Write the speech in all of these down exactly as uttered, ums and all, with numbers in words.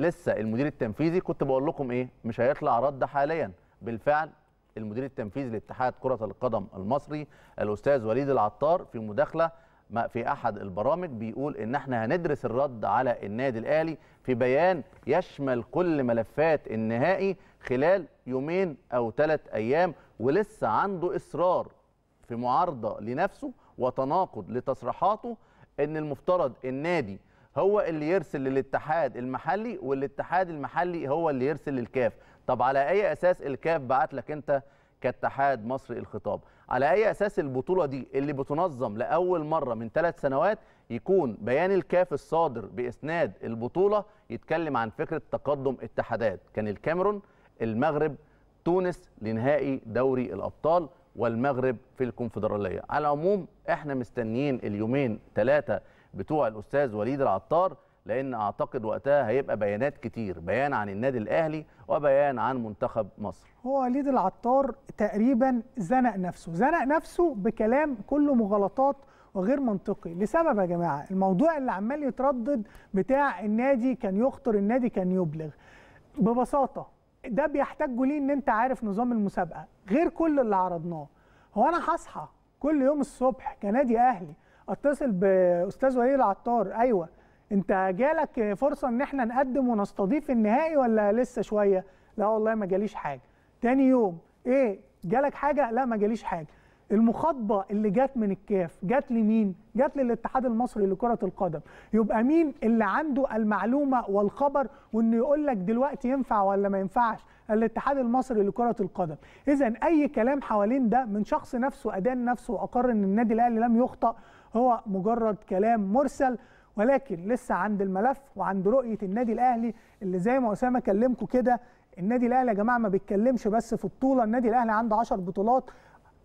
لسه المدير التنفيذي كنت بقول لكم ايه، مش هيطلع رد حاليا. بالفعل المدير التنفيذي لاتحاد كرة القدم المصري الأستاذ وليد العطار في مداخلة في أحد البرامج بيقول إن احنا هندرس الرد على النادي الأهلي في بيان يشمل كل ملفات النهائي خلال يومين أو ثلاث أيام، ولسه عنده إصرار في معارضة لنفسه وتناقض لتصريحاته إن المفترض النادي هو اللي يرسل للاتحاد المحلي والاتحاد المحلي هو اللي يرسل للكاف. طب على أي أساس الكاف بعت لك أنت كاتحاد مصري الخطاب؟ على أي أساس البطولة دي اللي بتنظم لأول مرة من ثلاث سنوات يكون بيان الكاف الصادر بإسناد البطولة يتكلم عن فكرة تقدم اتحادات؟ كان الكاميرون، المغرب، تونس لنهائي دوري الأبطال، والمغرب في الكونفدرالية. على العموم احنا مستنيين اليومين ثلاثة بتوع الأستاذ وليد العطار، لأن أعتقد وقتها هيبقى بيانات كتير، بيان عن النادي الأهلي وبيان عن منتخب مصر. هو وليد العطار تقريبا زنق نفسه، زنق نفسه بكلام كله مغالطات وغير منطقي، لسبب يا جماعة الموضوع اللي عمال يتردد بتاع النادي كان يخطر، النادي كان يبلغ. ببساطة ده بيحتاجوا ليه إن أنت عارف نظام المسابقة غير كل اللي عرضناه. هو أنا هصحى كل يوم الصبح كنادي أهلي أتصل بأستاذ وليد العطار، أيوه انت جالك فرصه ان احنا نقدم ونستضيف النهائي ولا لسه شويه؟ لا والله ما جاليش حاجه. تاني يوم ايه، جالك حاجه؟ لا ما جاليش حاجه. المخاطبه اللي جت من الكاف جت لمين؟ جت للاتحاد المصري لكره القدم. يبقى مين اللي عنده المعلومه والخبر وانه يقول لك دلوقتي ينفع ولا ما ينفعش؟ الاتحاد المصري لكره القدم. اذا اي كلام حوالين ده من شخص نفسه ادان نفسه واقر ان النادي الاهلي لم يخطئ هو مجرد كلام مرسل، ولكن لسه عند الملف وعند رؤية النادي الأهلي اللي زي ما أسامة كلمكم كده. النادي الأهلي يا جماعة ما بيتكلمش بس في بطولة، النادي الأهلي عنده عشر بطولات،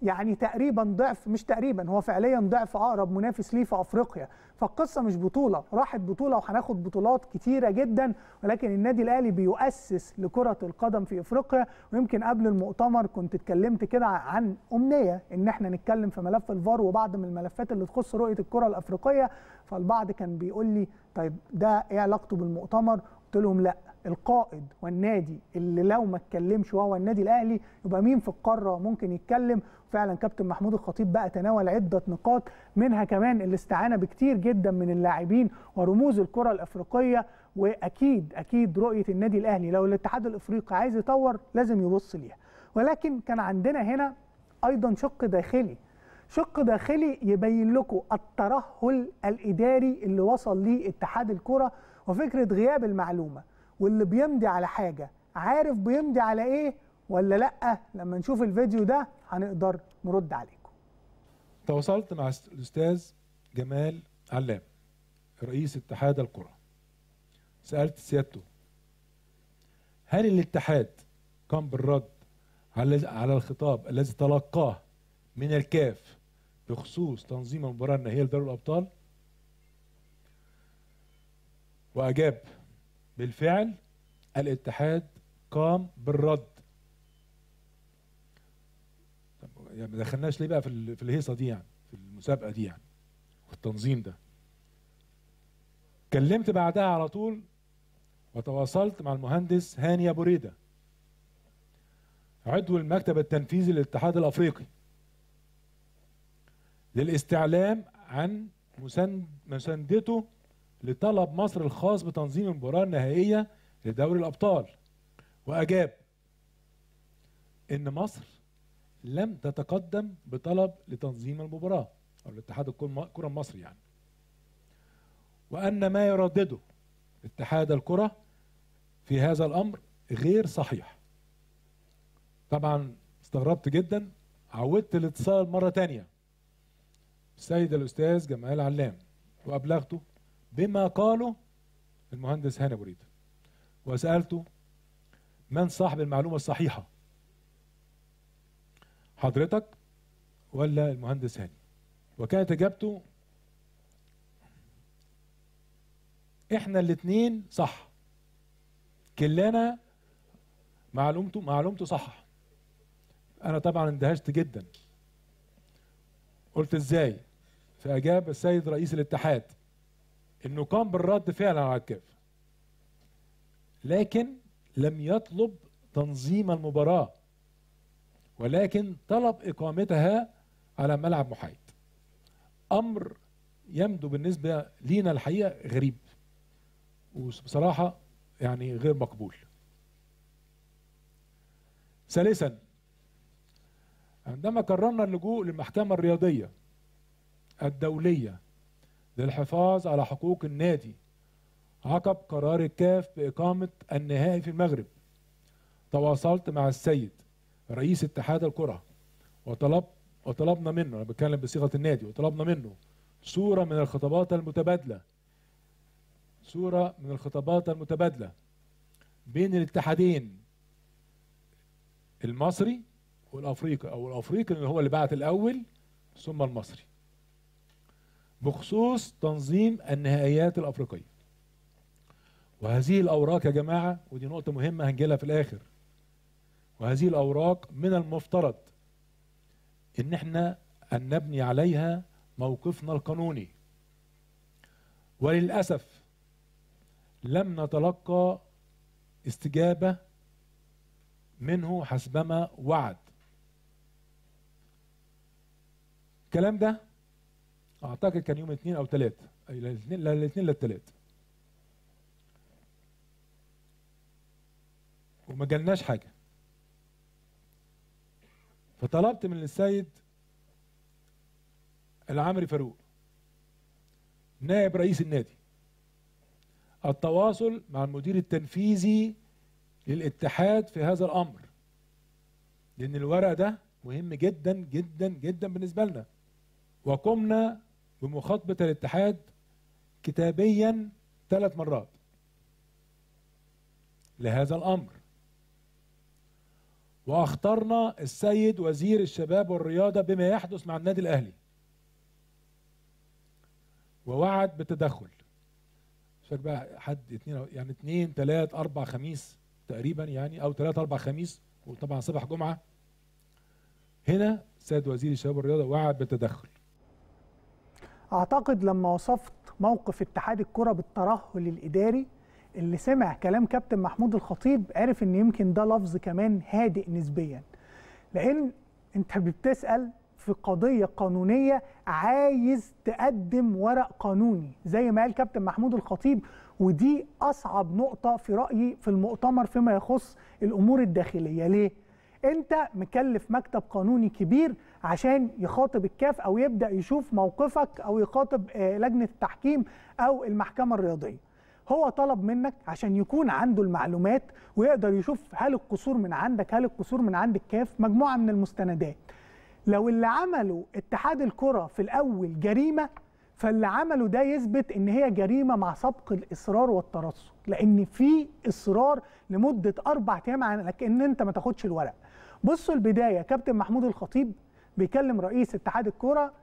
يعني تقريبا ضعف، مش تقريبا هو فعليا ضعف أقرب منافس ليه في أفريقيا. فالقصة مش بطولة، راحت بطولة وهناخد بطولات كتيرة جدا، ولكن النادي الأهلي بيؤسس لكرة القدم في أفريقيا. ويمكن قبل المؤتمر كنت اتكلمت كده عن أمنية إن احنا نتكلم في ملف الفار وبعض من الملفات اللي تخص رؤية الكرة الأفريقية. فالبعض كان بيقول لي طيب ده ايه علاقته بالمؤتمر؟ قلت لهم لا، القائد والنادي اللي لو ما اتكلمش وهو النادي الاهلي يبقى مين في القاره ممكن يتكلم؟ فعلا كابتن محمود الخطيب بقى تناول عده نقاط، منها كمان الاستعانه بكتير جدا من اللاعبين ورموز الكره الافريقيه. واكيد اكيد رؤيه النادي الاهلي لو الاتحاد الافريقي عايز يطور لازم يبص ليها. ولكن كان عندنا هنا ايضا شق داخلي، شق داخلي يبين لكم الترهل الاداري اللي وصل ليه اتحاد الكره، وفكره غياب المعلومه، واللي بيمضي على حاجه عارف بيمضي على ايه ولا لا. لما نشوف الفيديو ده هنقدر نرد عليكم. تواصلت مع الاستاذ جمال علام رئيس اتحاد الكره، سالت سيادته هل الاتحاد قام بالرد على على الخطاب الذي تلقاه من الكاف بخصوص تنظيم المباراه النهائيه لدوري الابطال؟ واجاب بالفعل الاتحاد قام بالرد. طب يعني ما دخلناش ليه بقى في في الهيصه دي، يعني في المسابقه دي، يعني والتنظيم ده؟ كلمت بعدها على طول وتواصلت مع المهندس هاني أبو ريدة عضو المكتب التنفيذي للاتحاد الافريقي للاستعلام عن مساندته لطلب مصر الخاص بتنظيم المباراة النهائية لدوري الأبطال، وأجاب إن مصر لم تتقدم بطلب لتنظيم المباراة أو الاتحاد الكرة المصري يعني، وأن ما يردده اتحاد الكرة في هذا الأمر غير صحيح. طبعا استغربت جدا، عودت الاتصال مرة تانية السيد الأستاذ جمال علام وأبلغته بما قاله المهندس هاني أبو ريدة، وسألته من صاحب المعلومة الصحيحة، حضرتك ولا المهندس هاني؟ وكانت إجابته إحنا الاتنين صح، كلنا معلومته معلومته صح. أنا طبعا اندهشت جدا، قلت إزاي؟ فأجاب السيد رئيس الاتحاد إنه قام بالرد فعلا على الكاف. لكن لم يطلب تنظيم المباراة، ولكن طلب إقامتها على ملعب محايد. أمر يبدو بالنسبة لينا الحقيقة غريب، وبصراحة يعني غير مقبول. ثالثا، عندما قررنا اللجوء للمحكمة الرياضية الدولية للحفاظ على حقوق النادي عقب قرار الكاف بإقامة النهائي في المغرب، تواصلت مع السيد رئيس اتحاد الكرة وطلب وطلبنا منه، أنا بتكلم بصيغة النادي، وطلبنا منه صورة من الخطابات المتبادلة صورة من الخطابات المتبادلة بين الاتحادين المصري والأفريقي، أو الأفريقي اللي هو اللي بعت الأول ثم المصري، بخصوص تنظيم النهائيات الأفريقية. وهذه الأوراق يا جماعة، ودي نقطة مهمة هنجيلها في الآخر، وهذه الأوراق من المفترض إن احنا أن نبني عليها موقفنا القانوني، وللأسف لم نتلقى استجابة منه حسبما وعد. الكلام ده أعتقد كان يوم الاثنين أو ثلاثة، الاثنين للاثنين للثلاثة، وما جالناش حاجة. فطلبت من السيد العمري فاروق نائب رئيس النادي التواصل مع المدير التنفيذي للاتحاد في هذا الأمر، لأن الورق ده مهم جدا جدا جدا بالنسبة لنا. وقمنا بمخاطبة الاتحاد كتابيا ثلاث مرات لهذا الأمر، واخطرنا السيد وزير الشباب والرياضة بما يحدث مع النادي الأهلي، ووعد بالتدخل. شاك بقى حد اتنين، يعني اتنين تلات أربع خميس تقريبا، يعني أو تلات أربع خميس، وطبعا صباح جمعة. هنا السيد وزير الشباب والرياضة وعد بالتدخل. أعتقد لما وصفت موقف اتحاد الكرة بالترهل الإداري، اللي سمع كلام كابتن محمود الخطيب عرف ان يمكن ده لفظ كمان هادئ نسبيا، لان انت بتسأل في قضية قانونية عايز تقدم ورق قانوني زي ما قال كابتن محمود الخطيب. ودي اصعب نقطة في رأيي في المؤتمر فيما يخص الامور الداخلية. ليه؟ انت مكلف مكتب قانوني كبير عشان يخاطب الكاف او يبدأ يشوف موقفك او يخاطب لجنة التحكيم او المحكمة الرياضية. هو طلب منك عشان يكون عنده المعلومات ويقدر يشوف هل القصور من عندك هل القصور من عند الكاف، مجموعة من المستندات. لو اللي عمله اتحاد الكرة في الأول جريمة، فاللي عمله ده يثبت إن هي جريمة مع سبق الإصرار والترصد، لأن في إصرار لمدة أربع أيام على إن أنت ما تاخدش الورق. بصوا البداية، كابتن محمود الخطيب بيكلم رئيس اتحاد الكرة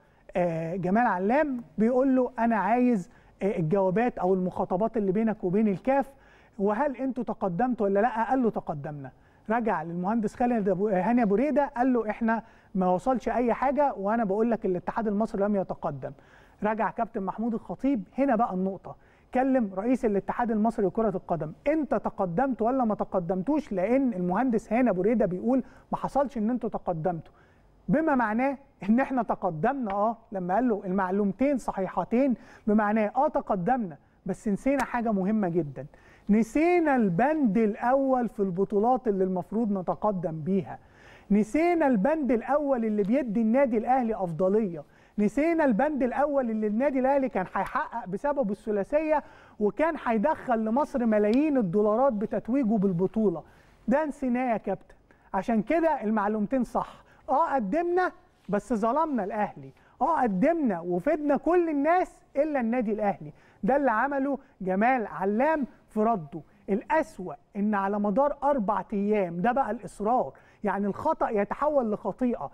جمال علام، بيقول له أنا عايز الجوابات او المخاطبات اللي بينك وبين الكاف، وهل انتوا تقدمتوا ولا لا؟ قال له تقدمنا. رجع للمهندس خالد هاني أبو ريدة قال له احنا ما وصلش اي حاجه، وانا بقول لك الاتحاد المصري لم يتقدم. رجع كابتن محمود الخطيب، هنا بقى النقطه، كلم رئيس الاتحاد المصري لكره القدم، انت تقدمت ولا ما تقدمتوش؟ لان المهندس هاني أبو ريدة بيقول ما حصلش ان انتوا تقدمتوا، بما معناه ان احنا تقدمنا. اه لما قال له المعلومتين صحيحتين، بمعناه اه تقدمنا، بس نسينا حاجه مهمه جدا، نسينا البند الاول في البطولات اللي المفروض نتقدم بيها، نسينا البند الاول اللي بيدي النادي الاهلي افضليه، نسينا البند الاول اللي النادي الاهلي كان هيحقق بسبب الثلاثيه وكان هيدخل لمصر ملايين الدولارات بتتويجه بالبطوله، ده نسيناه يا كابتن. عشان كده المعلومتين صح، اه قدمنا بس ظلمنا الاهلي، اه قدمنا وفدنا كل الناس الا النادي الاهلي. ده اللي عمله جمال علام في رده. الاسوأ ان على مدار اربع ايام، ده بقى الاصرار، يعني الخطأ يتحول لخطيئه.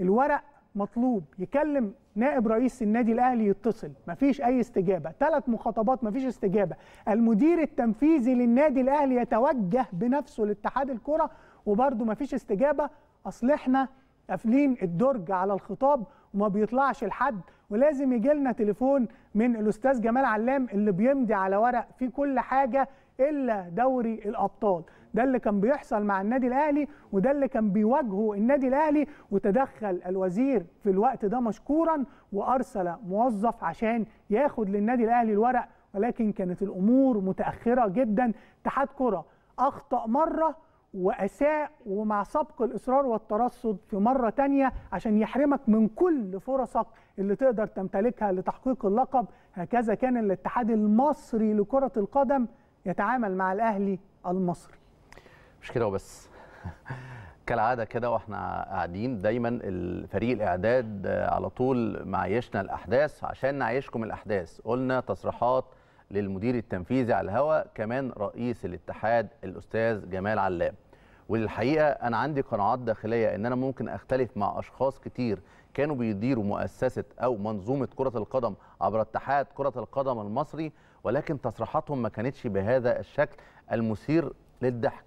الورق مطلوب، يكلم نائب رئيس النادي الاهلي، يتصل مفيش اي استجابه، ثلاث مخاطبات مفيش استجابه، المدير التنفيذي للنادي الاهلي يتوجه بنفسه لاتحاد الكره وبرده مفيش استجابه. اصلحنا قافلين الدرج على الخطاب وما بيطلعش لحد، ولازم يجي لنا تليفون من الاستاذ جمال علام اللي بيمضي على ورق فيه كل حاجه الا دوري الابطال. ده اللي كان بيحصل مع النادي الاهلي، وده اللي كان بيواجهه النادي الاهلي، وتدخل الوزير في الوقت ده مشكورا وارسل موظف عشان ياخد للنادي الاهلي الورق، ولكن كانت الامور متاخره جدا. اتحاد كره اخطا مره واساء، ومع سبق الاصرار والترصد في مره ثانيه عشان يحرمك من كل فرصك اللي تقدر تمتلكها لتحقيق اللقب. هكذا كان الاتحاد المصري لكره القدم يتعامل مع الاهلي المصري. مش كده وبس، كالعاده كده واحنا قاعدين دايما فريق الاعداد على طول معيشنا الاحداث عشان نعيشكم الاحداث. قلنا تصريحات للمدير التنفيذي على الهواء، كمان رئيس الاتحاد الاستاذ جمال علام. والحقيقه انا عندي قناعات داخليه ان انا ممكن اختلف مع اشخاص كتير كانوا بيديروا مؤسسه او منظومه كره القدم عبر اتحاد كره القدم المصري، ولكن تصريحاتهم ما كانتش بهذا الشكل المثير للضحك.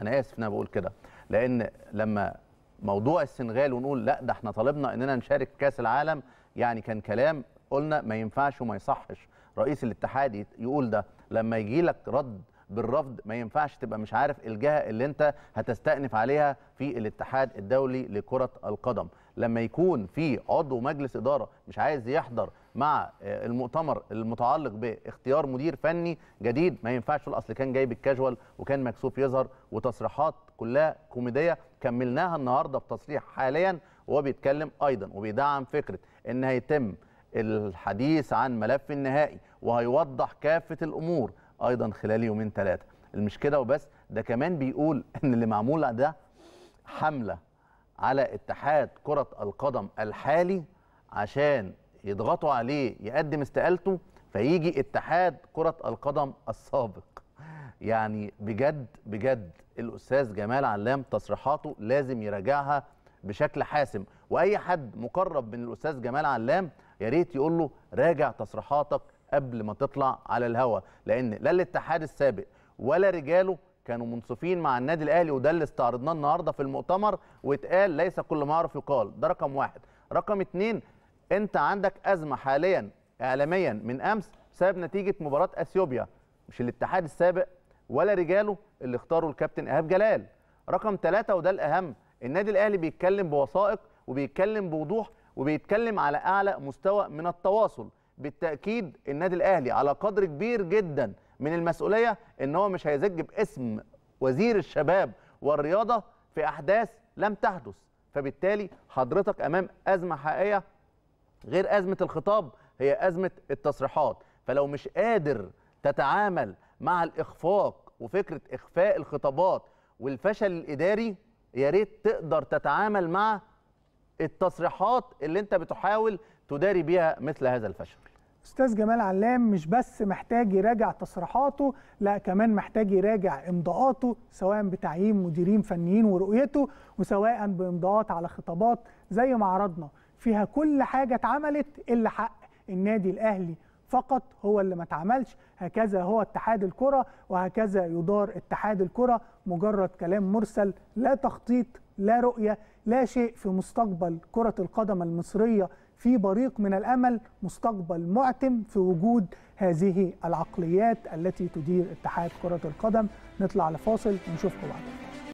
انا اسف ان انا بقول كده، لان لما موضوع السنغال ونقول لا ده احنا طالبنا اننا نشارك كاس العالم، يعني كان كلام قلنا ما ينفعش وما يصحش رئيس الاتحاد يقول ده. لما يجي لك رد بالرفض ما ينفعش تبقى مش عارف الجهه اللي انت هتستأنف عليها في الاتحاد الدولي لكره القدم. لما يكون في عضو مجلس اداره مش عايز يحضر مع المؤتمر المتعلق باختيار مدير فني جديد ما ينفعش، الاصل كان جايب الكاجوال وكان مكسوف يظهر، وتصريحات كلها كوميديه كملناها النهارده بتصريح حاليا وهو بيتكلم ايضا وبيدعم فكره ان هيتم الحديث عن ملف النهائي وهيوضح كافه الامور ايضا خلال يومين ثلاثه. مش كده وبس، ده كمان بيقول ان اللي معمول ده حمله على اتحاد كره القدم الحالي عشان يضغطوا عليه يقدم استقالته فيجي اتحاد كره القدم السابق. يعني بجد بجد الاستاذ جمال علام تصريحاته لازم يراجعها بشكل حاسم، واي حد مقرب من الاستاذ جمال علام يا ريت يقول له راجع تصريحاتك قبل ما تطلع على الهوا، لان لا الاتحاد السابق ولا رجاله كانوا منصفين مع النادي الاهلي، وده اللي استعرضناه النهارده في المؤتمر واتقال ليس كل ما يعرف يقال. ده رقم واحد. رقم اتنين، انت عندك ازمه حاليا اعلاميا من امس بسبب نتيجه مباراه اثيوبيا، مش الاتحاد السابق ولا رجاله اللي اختاروا الكابتن ايهاب جلال. رقم ثلاثه وده الاهم، النادي الاهلي بيتكلم بوثائق وبيتكلم بوضوح وبيتكلم على اعلى مستوى من التواصل. بالتاكيد النادي الاهلي على قدر كبير جدا من المسؤوليه ان هو مش هيزجب اسم وزير الشباب والرياضه في احداث لم تحدث، فبالتالي حضرتك امام ازمه حقيقيه غير ازمه الخطاب، هي ازمه التصريحات. فلو مش قادر تتعامل مع الاخفاق وفكره اخفاء الخطابات والفشل الاداري، يا ريت تقدر تتعامل مع التصريحات اللي انت بتحاول تداري بيها مثل هذا الفشل. استاذ جمال علام مش بس محتاج يراجع تصريحاته، لا كمان محتاج يراجع امضاءاته، سواء بتعيين مديرين فنيين ورؤيته، وسواء بامضاءات على خطابات زي ما عرضنا فيها كل حاجه اتعملت الا حق النادي الاهلي فقط هو اللي ما اتعملش. هكذا هو اتحاد الكره وهكذا يدار اتحاد الكره، مجرد كلام مرسل، لا تخطيط لا رؤيه لا شيء في مستقبل كره القدم المصريه في بريق من الامل، مستقبل معتم في وجود هذه العقليات التي تدير اتحاد كره القدم. نطلع لفاصل ونشوفكم بعدين.